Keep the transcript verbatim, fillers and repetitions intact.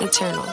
Eternal.